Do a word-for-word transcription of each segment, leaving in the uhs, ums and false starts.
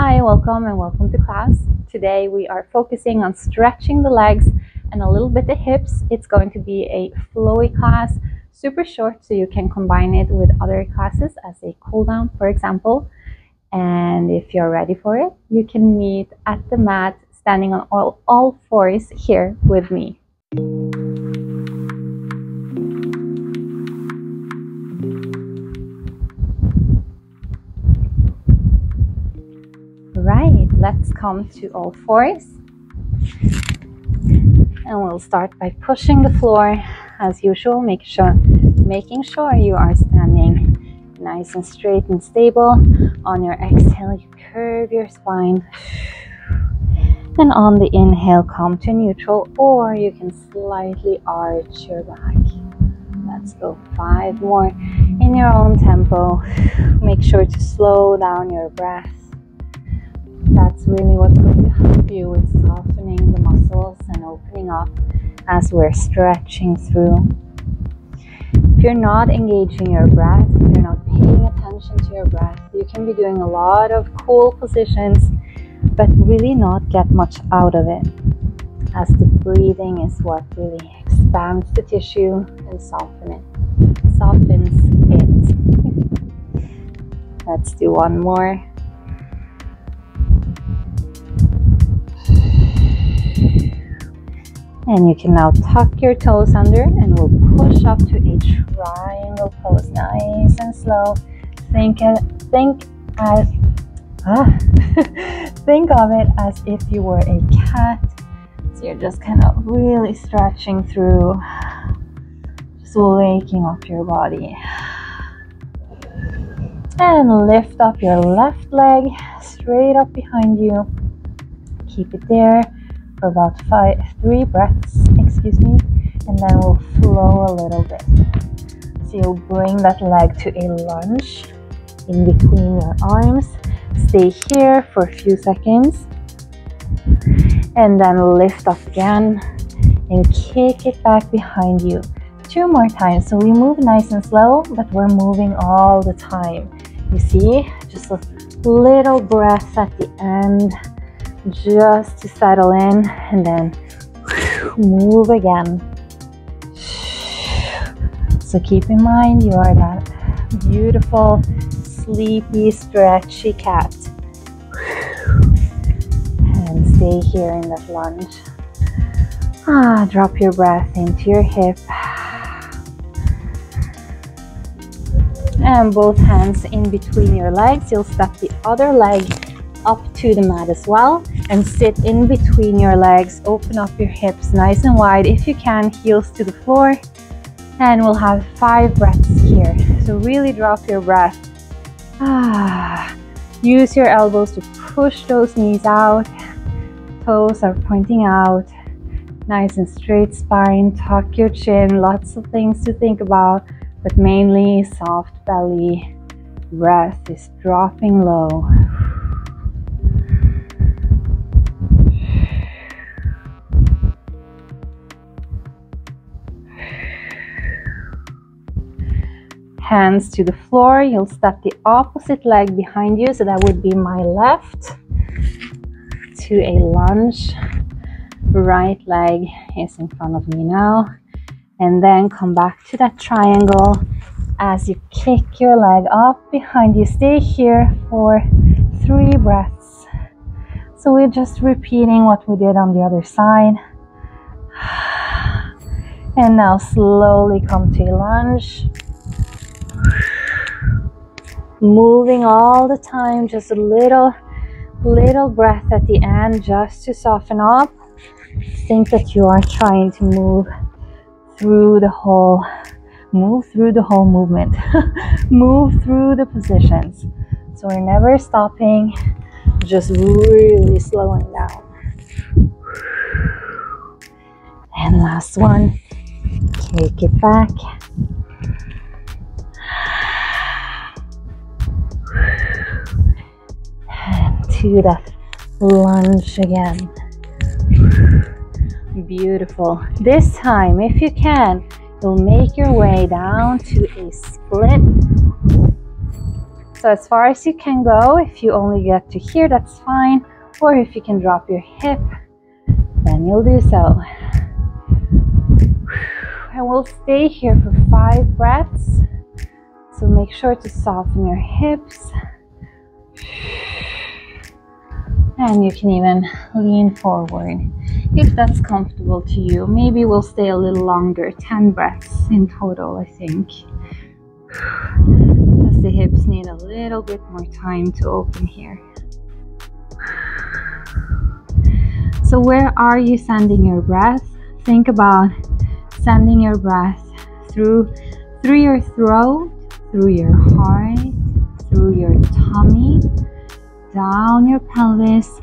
Hi, welcome and welcome to class. Today we are focusing on stretching the legs and a little bit the hips. It's going to be a flowy class, super short, so you can combine it with other classes as a cool down, for example. And if you're ready for it, you can meet at the mat, standing on all, all fours here with me. Right, let's come to all fours, and we'll start by pushing the floor as usual, make sure, making sure you are standing nice and straight and stable. On your exhale, you curve your spine, and on the inhale, come to neutral, or you can slightly arch your back. Let's go five more in your own tempo. Make sure to slow down your breath. That's really what's going to help you with softening the muscles and opening up as we're stretching through. If you're not engaging your breath, if you're not paying attention to your breath, you can be doing a lot of cool positions, but really not get much out of it, as the breathing is what really expands the tissue and soften it, softens it. Let's do one more. And you can now tuck your toes under, and we'll push up to a triangle pose, nice and slow. Think, think, as, ah, think of it as if you were a cat. So you're just kind of really stretching through, just waking up your body. And lift up your left leg straight up behind you. Keep it there for about five, three breaths, excuse me, and then we'll flow a little bit. So you'll bring that leg to a lunge in between your arms. Stay here for a few seconds, and then lift up again and kick it back behind you. Two more times. So we move nice and slow, but we're moving all the time. You see, just a little breath at the end, just to settle in, and then move again. So keep in mind, you are that beautiful, sleepy, stretchy cat. And stay here in that lunge. Ah, drop your breath into your hip. And both hands in between your legs. You'll step the other leg up to the mat as well, and sit in between your legs. Open up your hips nice and wide if you can, heels to the floor, and we'll have five breaths here. So really drop your breath. Ah, use your elbows to push those knees out, toes are pointing out, nice and straight spine, tuck your chin, lots of things to think about, but mainly soft belly. Breath is dropping low. Hands to the floor, you'll step the opposite leg behind you, so that would be my left, to a lunge. Right leg is in front of me now, and then come back to that triangle as you kick your leg up behind you. Stay here for three breaths. So we're just repeating what we did on the other side. And now slowly come to a lunge. Moving all the time, just a little little breath at the end, just to soften up. Think that you are trying to move through the whole move through the whole movement move through the positions, so we're never stopping, just really slowing down. And last one, kick it back. To that lunge again. Beautiful. This time, if you can, you'll make your way down to a split. So as far as you can go. If you only get to here, that's fine, or if you can drop your hip, then you'll do so. And we'll stay here for five breaths, so make sure to soften your hips, and you can even lean forward if that's comfortable to you. Maybe we'll stay a little longer, ten breaths in total, I think, because the hips need a little bit more time to open here. So where are you sending your breath? Think about sending your breath through through your throat, through your heart, through your tummy, down your pelvis,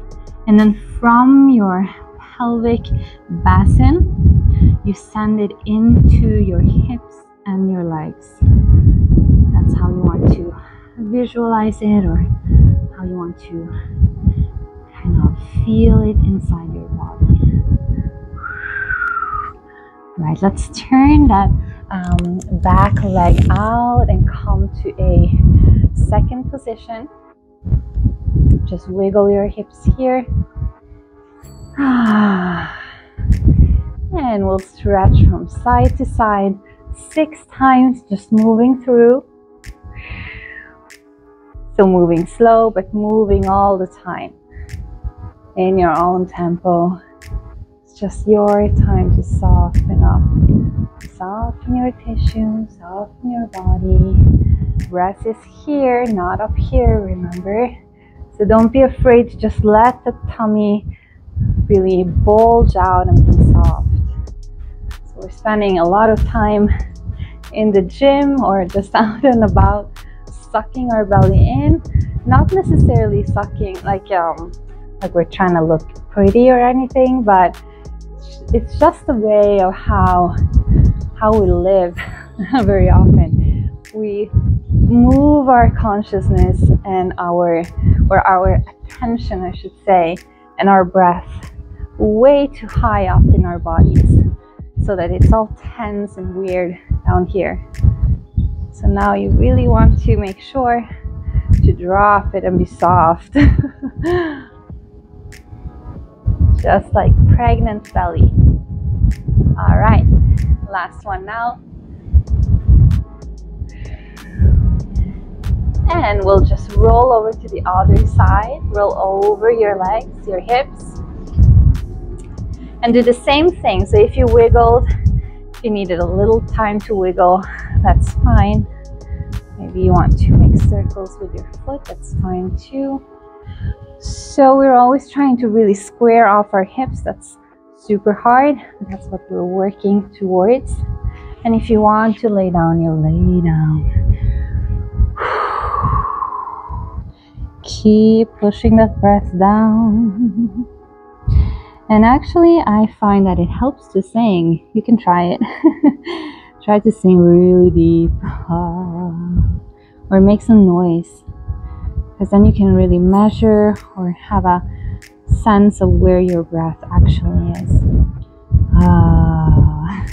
and then from your pelvic basin you send it into your hips and your legs. That's how you want to visualize it, or how you want to kind of feel it inside your body. Right, let's turn that um, back leg out and come to a second position. Just wiggle your hips here. And we'll stretch from side to side six times, just moving through. So moving slow, but moving all the time in your own tempo. It's just your time to soften up. Soften your tissue, soften your body. Breath is here, not up here, remember. So don't be afraid to just let the tummy really bulge out and be soft. So we're spending a lot of time in the gym or just out and about sucking our belly in. Not necessarily sucking like um like we're trying to look pretty or anything, but it's just a way of how how we live. Very often we move our consciousness and our or our attention, I should say, and our breath way too high up in our bodies, so that it's all tense and weird down here. So now you really want to make sure to drop it and be soft. Just like pregnant belly. All right, last one now. And we'll just roll over to the other side. Roll over your legs, your hips, and do the same thing. So if you wiggled, if you needed a little time to wiggle, that's fine. Maybe you want to make circles with your foot, that's fine too. So we're always trying to really square off our hips. That's super hard. That's what we're working towards. And if you want to lay down, you'll lay down. Keep pushing that breath down. And actually, I find that it helps to sing. You can try it. Try to sing really deep. Or make some noise. Because then you can really measure or have a sense of where your breath actually is. Ah.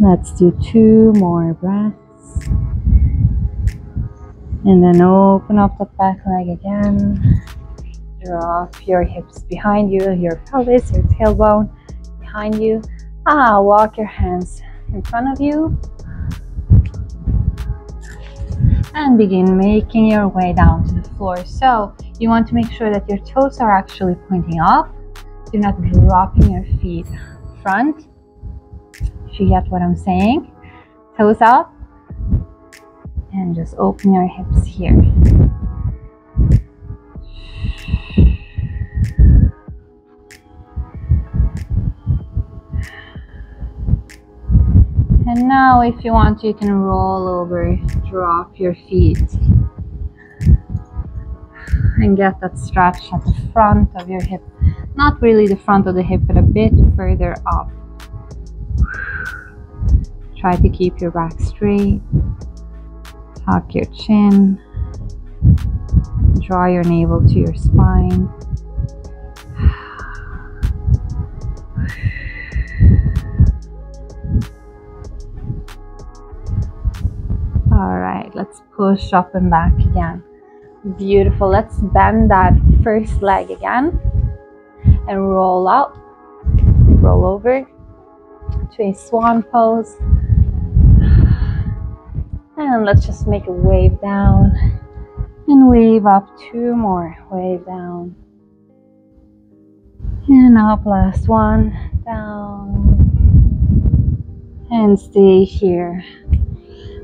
Let's do two more breaths, and then open up the back leg again. Drop your hips behind you, your pelvis, your tailbone behind you. Ah, walk your hands in front of you, and begin making your way down to the floor. So you want to make sure that your toes are actually pointing up. You're not dropping your feet front. If you get what I'm saying, toes up, and just open your hips here. And now if you want to, you can roll over, drop your feet, and get that stretch at the front of your hip. Not really the front of the hip, but a bit further up. Try to keep your back straight. Tuck your chin. draw your navel to your spine. All right, let's push up and back again. Beautiful. Let's bend that first leg again and roll up, roll over to a swan pose. And let's just make a wave down and wave up. Two more. Wave down and up. Last one. Down and stay here.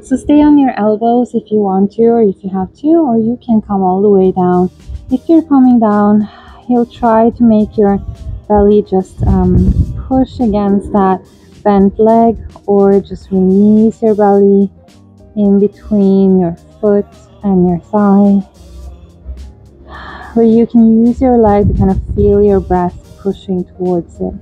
So stay on your elbows if you want to, or if you have to, or you can come all the way down. If you're coming down, you'll try to make your belly just um, push against that bent leg, or just release your belly in between your foot and your thigh, where you can use your leg to kind of feel your breath pushing towards it.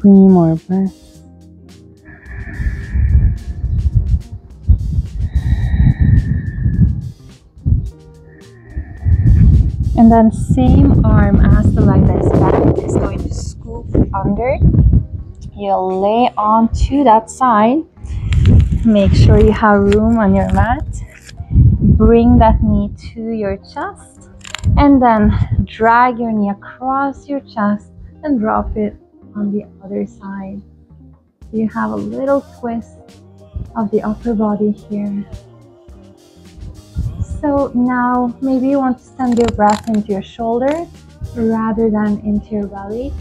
Three more breaths. And then same arm as the leg that is bent is going to scoop under. You'll lay onto that side. Make sure you have room on your mat. Bring that knee to your chest. And then drag your knee across your chest and drop it on the other side. So you have a little twist of the upper body here. So now maybe you want to send your breath into your shoulder rather than into your belly.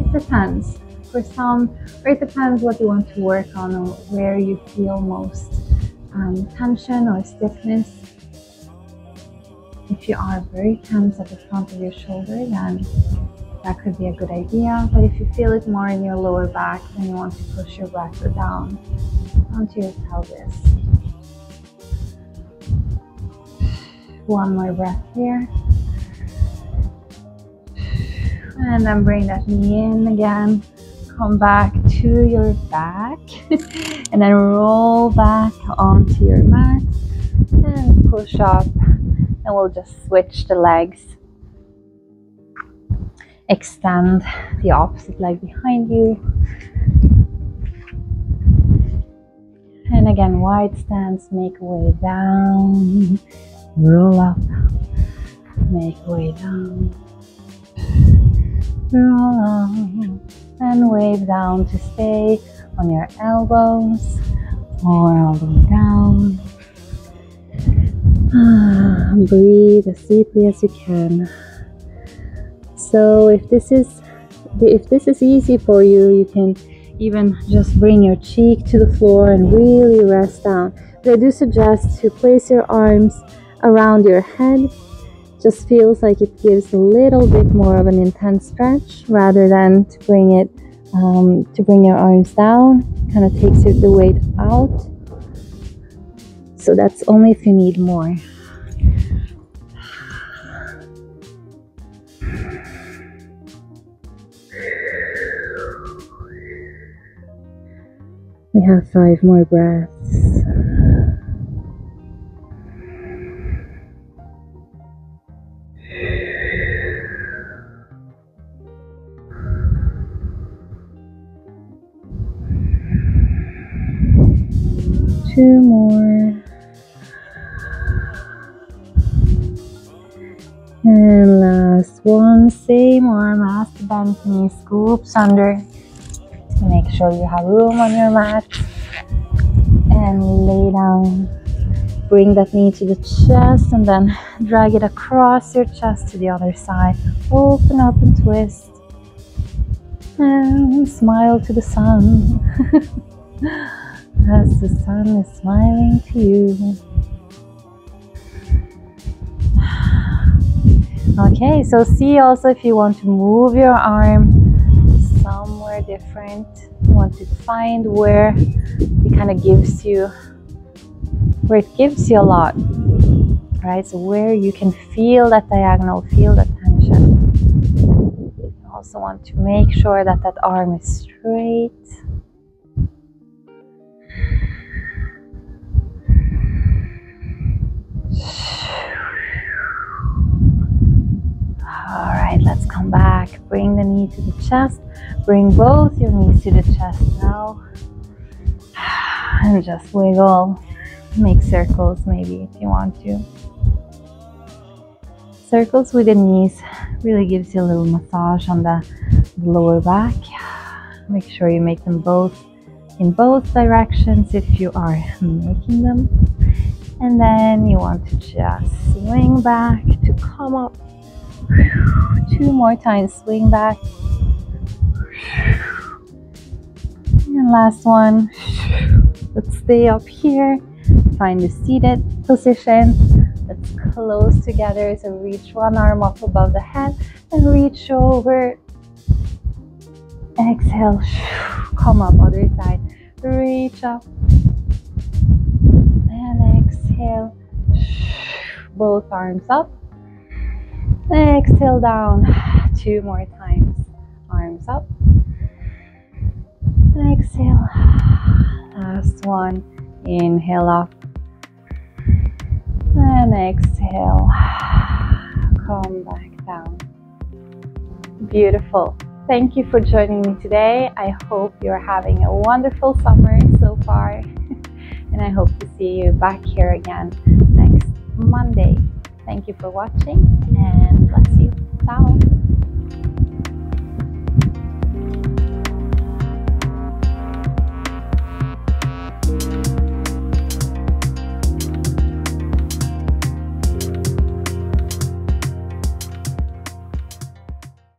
It depends. For some, or it depends what you want to work on, or where you feel most um, tension or stiffness. If you are very tense at the front of your shoulder, then that could be a good idea. But if you feel it more in your lower back, then you want to push your breath down onto your pelvis. One more breath here. And then bring that knee in again. Come back to your back. And then roll back onto your mat. And push up. And we'll just switch the legs. Extend the opposite leg behind you. And again, wide stance, make way down. Roll up. Make way down. Roll up. And wave down to stay on your elbows. Or all the way down. Ah, breathe as deeply as you can. So if this is if this is easy for you, you can even just bring your cheek to the floor and really rest down. But I do suggest to place your arms around your head. Just feels like it gives a little bit more of an intense stretch rather than to bring it um, to bring your arms down. Kind of takes the weight out. So that's only if you need more. We have five more breaths. Two more. And last one, same arm as the bent knee scoops under. Make sure you have room on your mat. And lay down. Bring that knee to the chest and then drag it across your chest to the other side. Open up and twist. And smile to the sun. As the sun is smiling to you. Okay, so see also if you want to move your arm somewhere different. want to find where it kind of gives you, where it gives you a lot, right? So where you can feel that diagonal, feel that tension. You also want to make sure that that arm is straight. All right, let's come back. Bring the knee to the chest. Bring both your knees to the chest now. And just wiggle. Make circles maybe if you want to. Circles with the knees really gives you a little massage on the lower back. Make sure you make them both in both directions if you are making them. And then you want to just swing back to come up. Two more times, swing back. And last one. Let's stay up here. Find the seated position. Let's close together. So reach one arm up above the head and reach over. Exhale. Come up, other side. Reach up. And exhale. Both arms up. Exhale down. Two more times. Arms up. Exhale. Last one. Inhale up. And exhale. Come back down. Beautiful. Thank you for joining me today. I hope you're having a wonderful summer so far. And I hope to see you back here again next Monday. Thank you for watching, and bless you. Ciao.